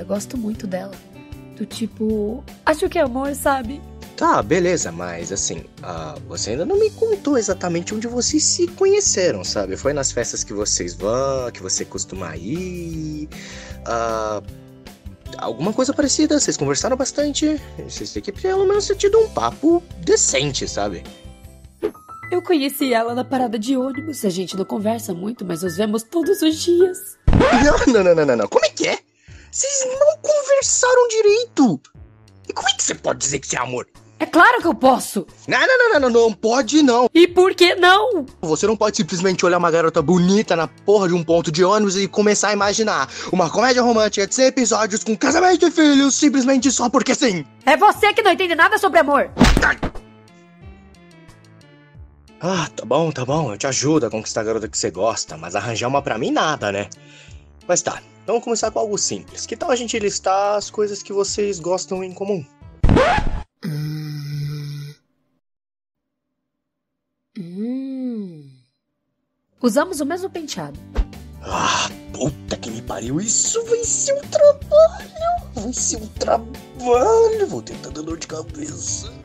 Eu gosto muito dela. Do tipo, acho que é amor, sabe? Tá, beleza, mas assim, você ainda não me contou exatamente onde vocês se conheceram, sabe? Foi nas festas que vocês vão, que você costuma ir... alguma coisa parecida, vocês conversaram bastante. Vocês têm que pelo menos ter tido um papo decente, sabe? Eu conheci ela na parada de ônibus. A gente não conversa muito, mas nos vemos todos os dias. Não. Como é que é? Vocês não conversaram direito. E como é que você pode dizer que é amor? É claro que eu posso. Não pode não. E por que não? Você não pode simplesmente olhar uma garota bonita na porra de um ponto de ônibus e começar a imaginar uma comédia romântica de 100 episódios com casamento e filhos simplesmente só porque sim. É você que não entende nada sobre amor. Ah, tá bom. Eu te ajudo a conquistar a garota que você gosta, mas arranjar uma pra mim nada, né? Mas tá, então vamos começar com algo simples. Que tal a gente listar as coisas que vocês gostam em comum? Usamos o mesmo penteado. Ah, puta que me pariu. Isso vai ser um trabalho. Vou ter tanta dor de cabeça.